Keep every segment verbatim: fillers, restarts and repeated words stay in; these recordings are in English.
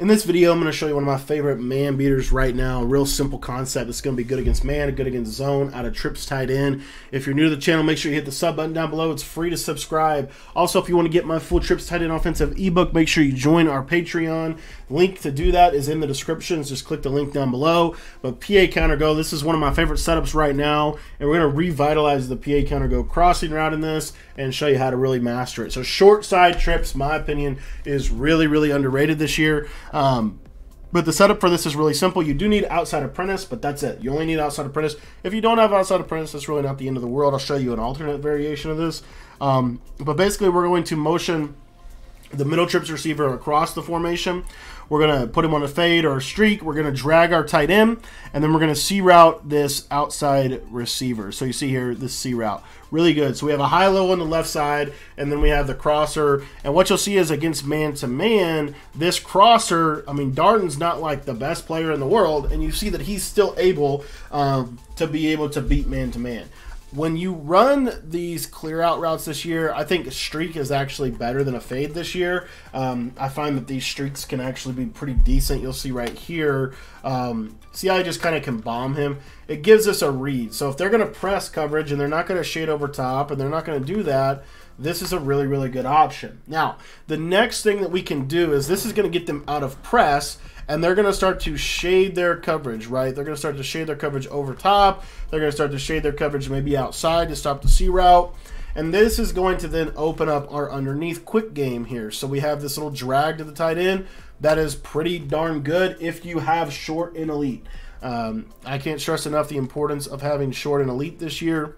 In this video, I'm going to show you one of my favorite man beaters right now. A real simple concept. It's going to be good against man, good against zone, out of trips, tight end. If you're new to the channel, make sure you hit the sub button down below. It's free to subscribe. Also, if you want to get my full trips, tight end offensive ebook, make sure you join our Patreon. Link to do that is in the description. Just click the link down below. But P A counter go, this is one of my favorite setups right now, and we're going to revitalize the P A counter go crossing route in this and show you how to really master it. So short side trips, my opinion, is really, really underrated this year. Um, but the setup for this is really simple. You do need outside apprentice, but that's it. You only need outside apprentice. If you don't have outside apprentice, that's really not the end of the world. I'll show you an alternate variation of this. Um, but basically, we're going to motion the middle trips receiver across the formation. We're going to put him on a fade or a streak. We're going to drag our tight end, and then we're going to C-route this outside receiver. So you see here, this C-route. Really good. So we have a high-low on the left side, and then we have the crosser. And what you'll see is against man-to-man, this crosser, I mean, Darden's not like the best player in the world, and you see that he's still able um, to be able to beat man-to-man. When you run these clear out routes this year, I think a streak is actually better than a fade this year. Um, I find that these streaks can actually be pretty decent. You'll see right here. Um, see how I just kind of can bomb him? It gives us a read. So if they're going to press coverage and they're not going to shade over top and they're not going to do that, this is a really, really good option. Now, the next thing that we can do is this is going to get them out of press, and they're going to start to shade their coverage, right? They're going to start to shade their coverage over top. They're going to start to shade their coverage maybe outside to stop the C route. And this is going to then open up our underneath quick game here. So we have this little drag to the tight end. That is pretty darn good if you have short and elite. Um, I can't stress enough the importance of having short and elite this year.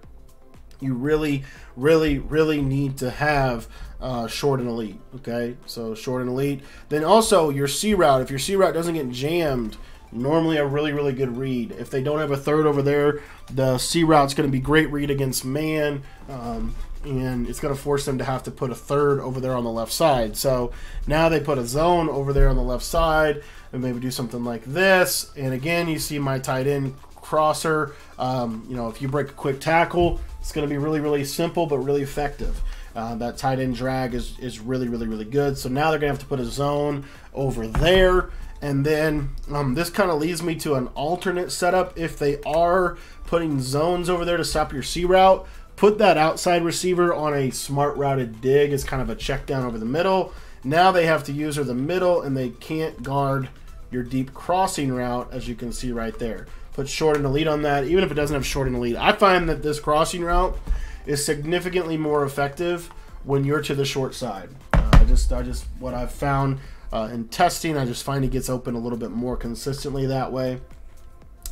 You really, really, really need to have uh, short and elite, okay? So short and elite. Then also your C route. If your C route doesn't get jammed, normally a really, really good read. If they don't have a third over there, the C route's going to be great read against man, um, and it's going to force them to have to put a third over there on the left side. So now they put a zone over there on the left side and maybe do something like this. And again, you see my tight end crosser. Um, you know, if you break a quick tackle, it's going to be really, really simple, but really effective. Uh, that tight end drag is, is really, really, really good. So now they're going to have to put a zone over there. And then um, this kind of leads me to an alternate setup. If they are putting zones over there to stop your C route, put that outside receiver on a smart routed dig as kind of a check down over the middle. Now they have to use the middle, and they can't guard your deep crossing route, as you can see right there. Put short and elite on that, even if it doesn't have short and elite. I find that this crossing route is significantly more effective when you're to the short side. Uh, I just, I just, what I've found uh, in testing, I just find it gets open a little bit more consistently that way.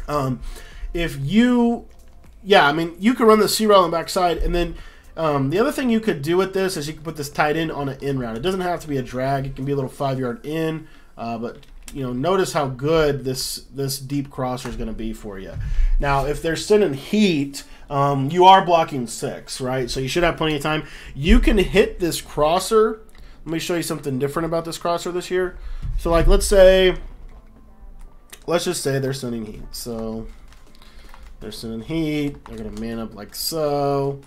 Um, if you, yeah, I mean, you can run the C route on the backside, and then um, the other thing you could do with this is you can put this tight end on an in route. It doesn't have to be a drag; it can be a little five-yard in, uh, but. You know, notice how good this this deep crosser is going to be for you. Now, if they're sending heat, um, you are blocking six, right? So you should have plenty of time. You can hit this crosser. Let me show you something different about this crosser this year. So, like, let's say, let's just say they're sending heat. So they're sending heat. They're going to man up like so.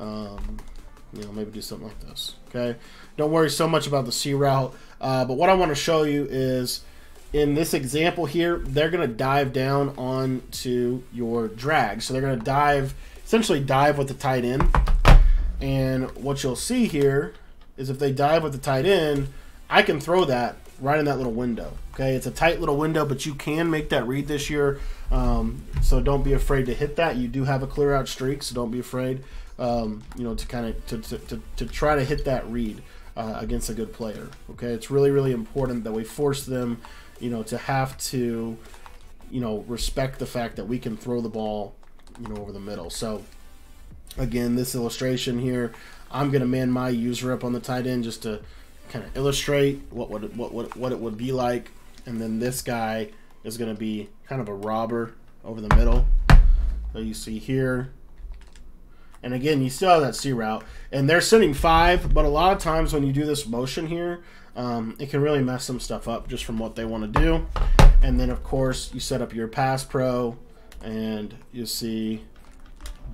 Um, you know, maybe do something like this, okay? Don't worry so much about the C route. Uh, but what I want to show you is, in this example here, they're going to dive down onto your drag. So they're going to dive, essentially dive with the tight end. And what you'll see here is if they dive with the tight end, I can throw that right in that little window. Okay, it's a tight little window, but you can make that read this year. Um, so don't be afraid to hit that. You do have a clear out streak, so don't be afraid, um, you know, to kind of to, to, to, to try to hit that read uh, against a good player. Okay, it's really, really important that we force them, you know, to have to, you know, respect the fact that we can throw the ball, you know, over the middle. So, again, this illustration here, I'm going to man my user up on the tight end just to kind of illustrate what would it, what what what it would be like. And then this guy is going to be kind of a robber over the middle that you see here. And again, you still have that C route, and they're sending five. But a lot of times when you do this motion here, um, it can really mess some stuff up just from what they want to do. And then, of course, you set up your pass pro, and you see,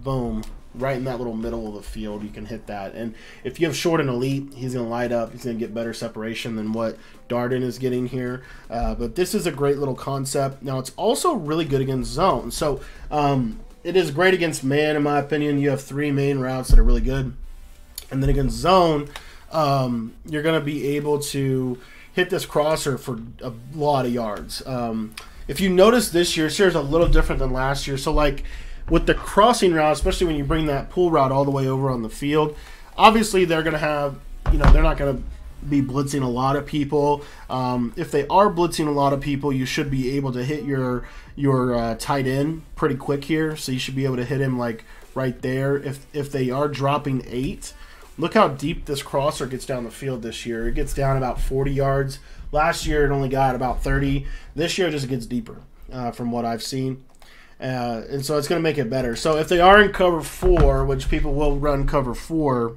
boom, right in that little middle of the field, you can hit that. And if you have short and elite, he's going to light up. He's going to get better separation than what Darden is getting here. Uh, but this is a great little concept. Now, it's also really good against zone. So um, it is great against man, in my opinion. You have three main routes that are really good. And then against zone, um, you're going to be able to hit this crosser for a lot of yards. Um, if you notice, this year's series is a little different than last year. So, like, with the crossing route, especially when you bring that pull route all the way over on the field, obviously they're going to have, you know, they're not going to be blitzing a lot of people. Um, if they are blitzing a lot of people, you should be able to hit your your uh, tight end pretty quick here. So you should be able to hit him, like, right there. If, if they are dropping eight, look how deep this crosser gets down the field this year. It gets down about forty yards. Last year it only got about thirty. This year it just gets deeper uh, from what I've seen. Uh, and so it's going to make it better. So if they are in cover four, which people will run cover four,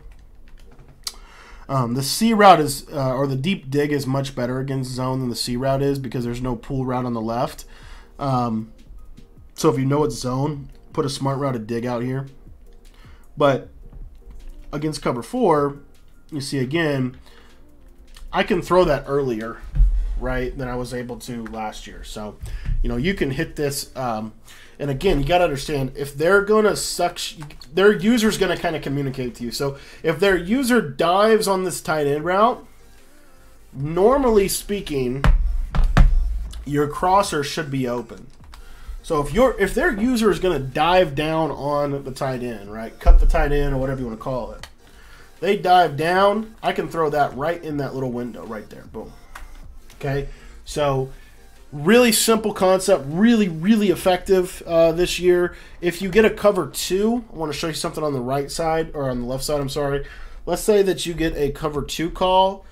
um, the C route is, uh, or the deep dig is much better against zone than the C route is, because there's no pull route on the left. Um, so if you know it's zone, put a smart route to dig out here. But against cover four, you see again, I can throw that earlier, right, than I was able to last year. So, you know, you can hit this. Um, and again, you got to understand, if they're going to suck, their user's going to kind of communicate to you. So if their user dives on this tight end route, normally speaking, your crosser should be open. So if your if their user is going to dive down on the tight end, right, cut the tight end or whatever you want to call it, they dive down, I can throw that right in that little window right there. Boom. Okay, so really simple concept, really, really effective uh, this year. If you get a cover two, I want to show you something on the right side, or on the left side, I'm sorry. Let's say that you get a cover two call.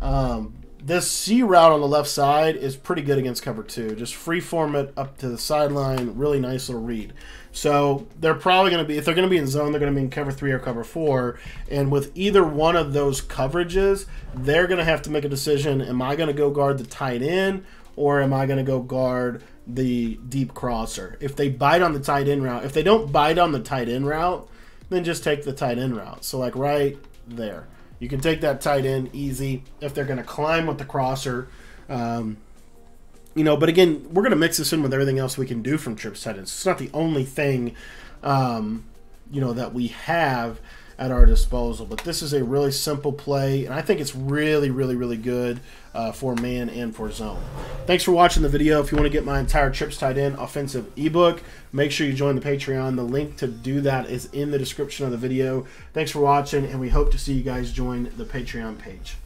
Um, this C route on the left side is pretty good against cover two. Just free form it up to the sideline, really nice little read. So they're probably going to be, if they're going to be in zone, they're going to be in cover three or cover four. And with either one of those coverages, they're going to have to make a decision. Am I going to go guard the tight end, or am I going to go guard the deep crosser? If they bite on the tight end route, if they don't bite on the tight end route, then just take the tight end route. So like right there, you can take that tight end easy if they're going to climb with the crosser. Um, You know, but again, we're going to mix this in with everything else we can do from trips tight ends. It's not the only thing, um, you know, that we have at our disposal. But this is a really simple play, and I think it's really, really, really good uh, for man and for zone. Thanks for watching the video. If you want to get my entire trips tight end offensive ebook, make sure you join the Patreon. The link to do that is in the description of the video. Thanks for watching, and we hope to see you guys join the Patreon page.